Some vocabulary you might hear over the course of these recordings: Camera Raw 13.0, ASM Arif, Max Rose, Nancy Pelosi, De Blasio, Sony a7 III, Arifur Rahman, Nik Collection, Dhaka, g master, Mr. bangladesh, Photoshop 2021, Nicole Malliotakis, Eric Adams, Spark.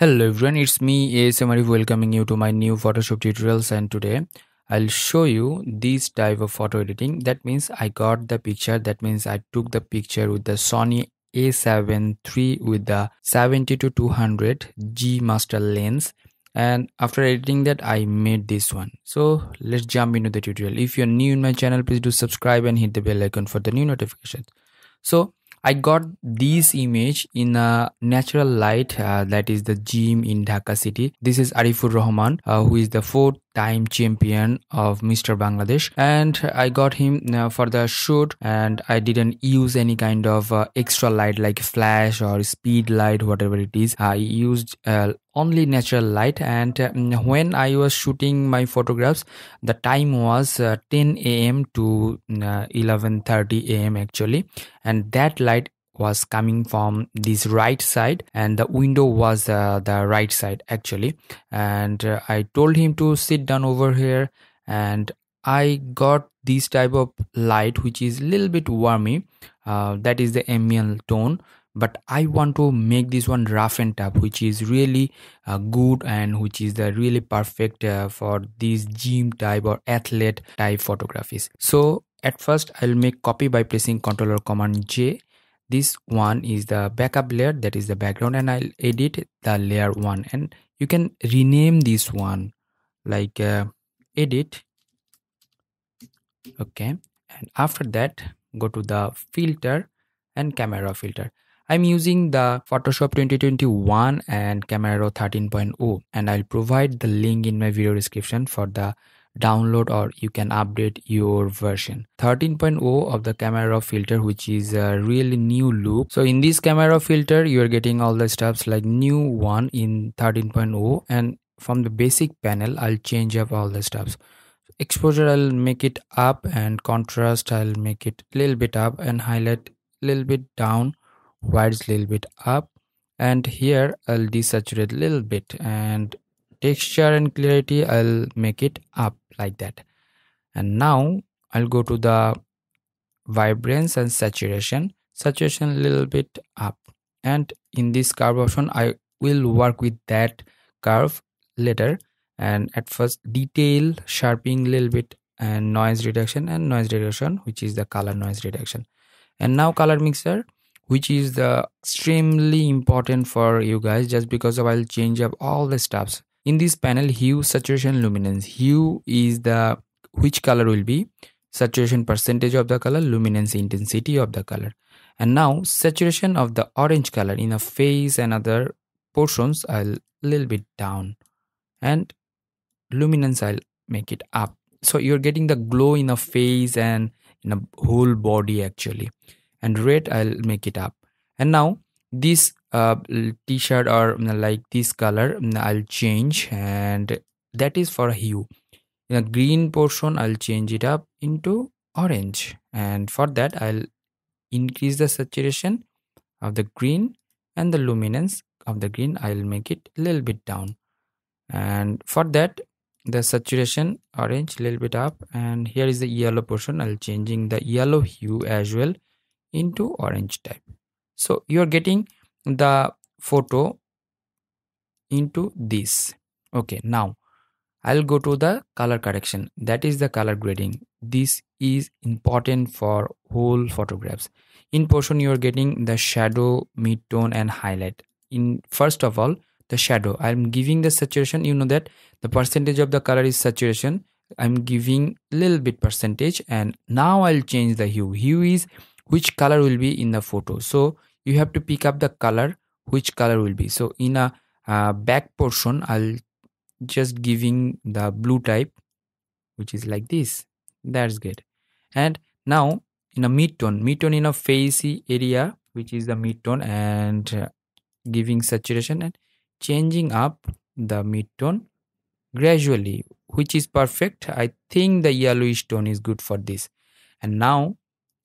Hello everyone, it's me ASM Arif welcoming you to my new Photoshop tutorials, and today I'll show you this type of photo editing. That means I got the picture, that means I took the picture with the Sony a7 III with the 70-200 G master lens, and after editing that I made this one. So let's jump into the tutorial. If you're new in my channel, please do subscribe and hit the bell icon for the new notifications. So I got this image in a natural light, that is the gym in Dhaka city. This is Arifur Rahman, who is the 4-time champion of Mr. Bangladesh, and I got him for the shoot, and I didn't use any kind of extra light like flash or speed light, whatever it is. I used only natural light, and when I was shooting my photographs, the time was 10 a.m. to 11:30 a.m. actually, and that light was coming from this right side, and the window was the right side actually. And I told him to sit down over here, and I got this type of light which is a little bit warmy, that is the ambient tone. But I want to make this one rough and tough, which is really good, and which is the really perfect for these gym type or athlete type photographies. So at first I'll make copy by pressing Ctrl or Command J. This one is the backup layer, that is the background, and I'll edit the layer one, and you can rename this one like edit. Okay, and after that go to the filter and camera filter. I'm using the Photoshop 2021 and Camera Raw 13.0, and I'll provide the link in my video description for the download, or you can update your version. 13.0 of the Camera Raw filter, which is a really new look. So in this Camera Raw filter you are getting all the stuffs like new one in 13.0, and from the basic panel I'll change up all the stuffs. Exposure I'll make it up, and contrast I'll make it a little bit up, and highlight a little bit down, whites little bit up, and here I'll desaturate a little bit, and texture and clarity I'll make it up like that. And now I'll go to the vibrance and saturation a little bit up, and in this curve option I will work with that curve later. And at first detail, sharpening a little bit, and noise reduction, which is the color noise reduction. And now color mixer, which is the extremely important for you guys, just because of I'll change up all the stuffs. In this panel, hue, saturation, luminance. Hue is the which color will be, saturation percentage of the color, luminance intensity of the color. And now saturation of the orange color in a face and other portions I'll little bit down, and luminance I'll make it up. So you're getting the glow in a face and in a whole body actually. And red I'll make it up. And now this t-shirt or like this color I'll change, and that is for hue. In a green portion I'll change it up into orange, and for that I'll increase the saturation of the green, and the luminance of the green I'll make it a little bit down, and for that the saturation orange a little bit up. And here is the yellow portion, I'll changing the yellow hue as well into orange type. So you are getting the photo into this. Okay, now I'll go to the color correction, that is the color grading. This is important for whole photographs. In portion you are getting the shadow, mid-tone and highlight. In first of all the shadow, I'm giving the saturation. You know that the percentage of the color is saturation, I'm giving little bit percentage. And now I'll change the hue. Hue is which color will be in the photo, so you have to pick up the color, which color will be. So in a back portion I'll just giving the blue type, which is like this. That's good. And now in a mid-tone in a facey area, which is the mid-tone, and giving saturation and changing up the mid-tone gradually, which is perfect. I think the yellowish tone is good for this. And now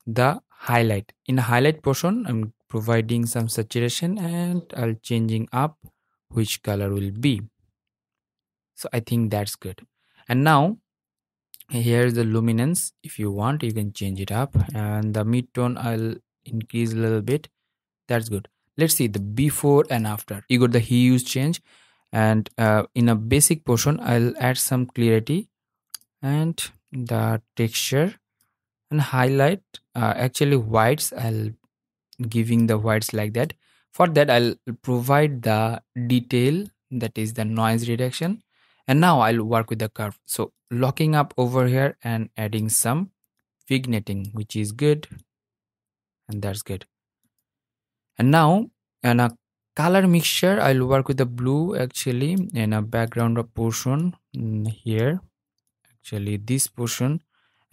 the highlight. In highlight portion I'm providing some saturation, and I'll changing up which color will be. So I think that's good. And now here's the luminance. If you want you can change it up, and the mid-tone I'll increase a little bit. That's good. Let's see the before and after. You got the huge change, and in a basic portion I'll add some clarity and the texture and highlight. Actually whites, I'll giving the whites like that. For that I'll provide the detail, that is the noise reduction, and now I'll work with the curve. So locking up over here and adding some vignetting, which is good, and that's good. And now in a color mixture I'll work with the blue actually in a background portion here, actually this portion.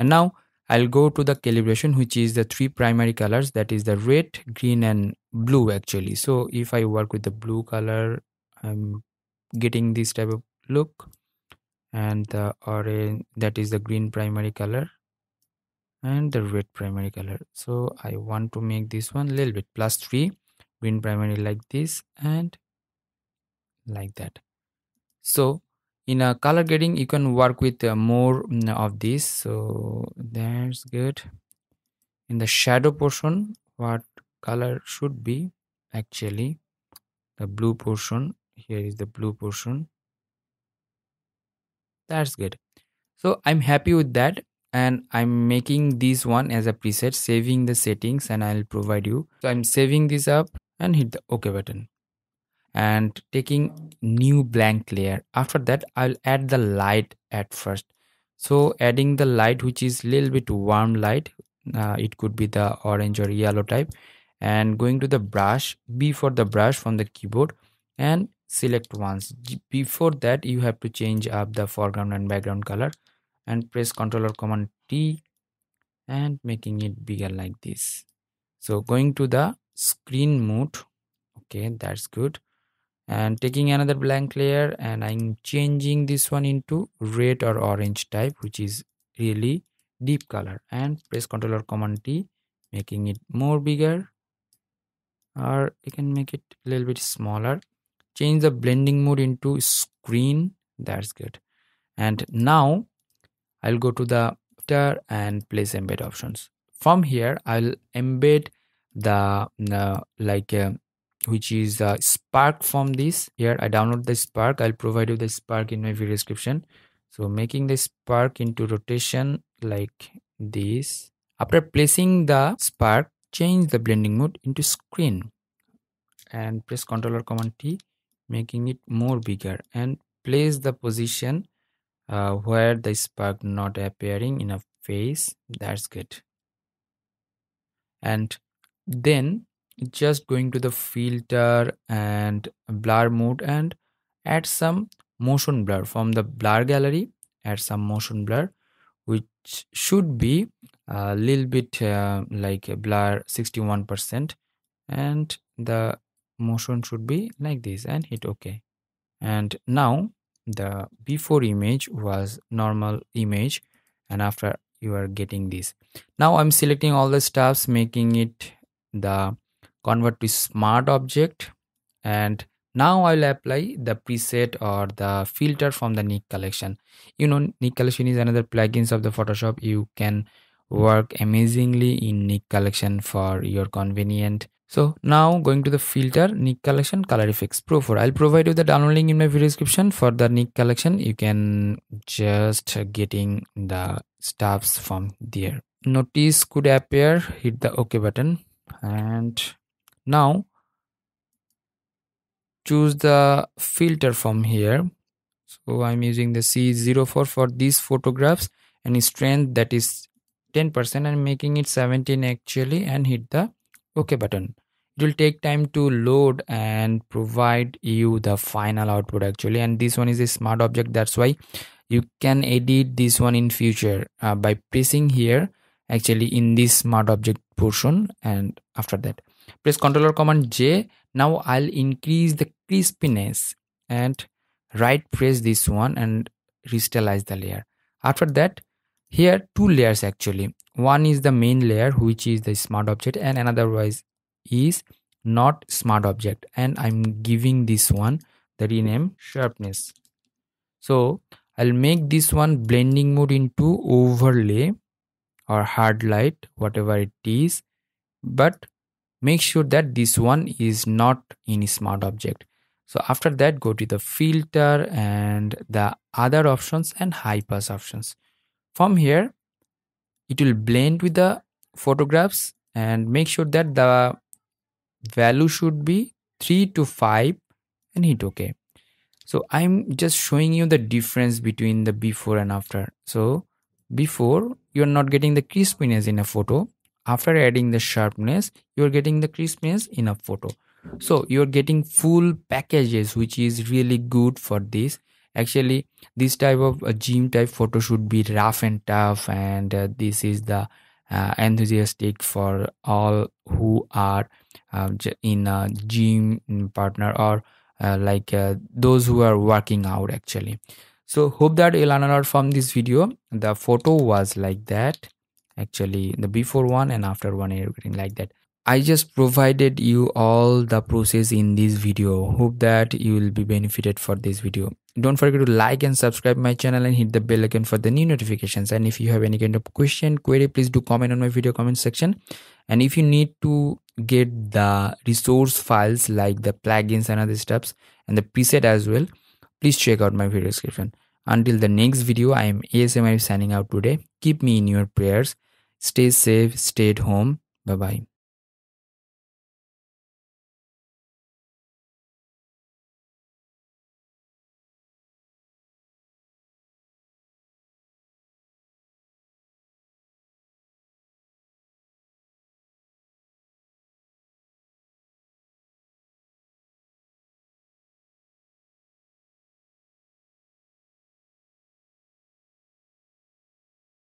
And now I'll go to the calibration, which is the three primary colors, that is the red, green and blue actually. So if I work with the blue color, I'm getting this type of look, and the orange, that is the green primary color, and the red primary color. So I want to make this one a little bit +3 green primary like this and like that. So in a color grading you can work with more of this, so that's good. In the shadow portion, what color should be actually the blue portion. Here is the blue portion, that's good. So I'm happy with that, and I'm making this one as a preset, saving the settings, and I'll provide you. So I'm saving this up and hit the OK button and taking new blank layer. After that I'll add the light at first. So adding the light, which is little bit warm light, it could be the orange or yellow type, and going to the brush, B for the brush from the keyboard, and select once. Before that you have to change up the foreground and background color and press Ctrl or Command T and making it bigger like this. So going to the screen mode, okay, that's good, and taking another blank layer, and I'm changing this one into red or orange type, which is really deep color, and press Ctrl or Command T making it more bigger, or you can make it a little bit smaller. Change the blending mode into screen, that's good. And now I'll go to the filter and place embed options. From here I'll embed the which is spark from this. Here I download the spark, I'll provide you the spark in my video description. So making the spark into rotation like this. After placing the spark, change the blending mode into screen and press Ctrl or Command T making it more bigger, and place the position where the spark not appearing in a face, that's good. And then just going to the filter and blur mode and add some motion blur from the blur gallery. Add some motion blur, which should be a little bit like a blur 61%, and the motion should be like this, and hit OK. And now the before image was normal image, and after you are getting this. Now I'm selecting all the stuffs, making it the convert to smart object, and now I'll apply the preset or the filter from the Nik Collection. You know, Nik Collection is another plugins of the Photoshop. You can work amazingly in Nik Collection for your convenient. So now going to the filter, Nik Collection Color Effects Pro 4. I'll provide you the download link in my video description for the Nik Collection. You can just getting the stuffs from there. Notice could appear, hit the OK button, and now choose the filter from here. So I'm using the C04 for these photographs, and strength that is 10%, and making it 17 actually, and hit the OK button. It will take time to load and provide you the final output actually, and this one is a smart object, that's why you can edit this one in future by pressing here actually in this smart object portion, and after that press Ctrl or Command J. Now I'll increase the crispiness and right press this one and restylize the layer. After that here two layers actually, one is the main layer which is the smart object, and another is not smart object, and I'm giving this one the rename sharpness. So I'll make this one blending mode into overlay or hard light, whatever it is, but Make sure that this one is not in smart object. So after that, go to the filter and the other options and high pass options. From here, it will blend with the photographs and make sure that the value should be 3 to 5 and hit OK. So I'm just showing you the difference between the before and after. So before, you're not getting the crispness in a photo. After adding the sharpness, you're getting the crispness in a photo. So you're getting full packages, which is really good for this. Actually, this type of gym type photo should be rough and tough, and this is the enthusiastic for all who are in a gym partner or those who are working out actually. So hope that you'll learn a lot from this video. The photo was like that. Actually, the before one and after one, everything like that. I just provided you all the process in this video. Hope that you will be benefited for this video. Don't forget to like and subscribe my channel and hit the bell icon for the new notifications. And if you have any kind of question, query, please do comment on my video comment section. And if you need to get the resource files like the plugins and other steps and the preset as well, please check out my video description. Until the next video, I am ASM Arif signing out today. Keep me in your prayers. Stay safe, stay at home. Bye-bye.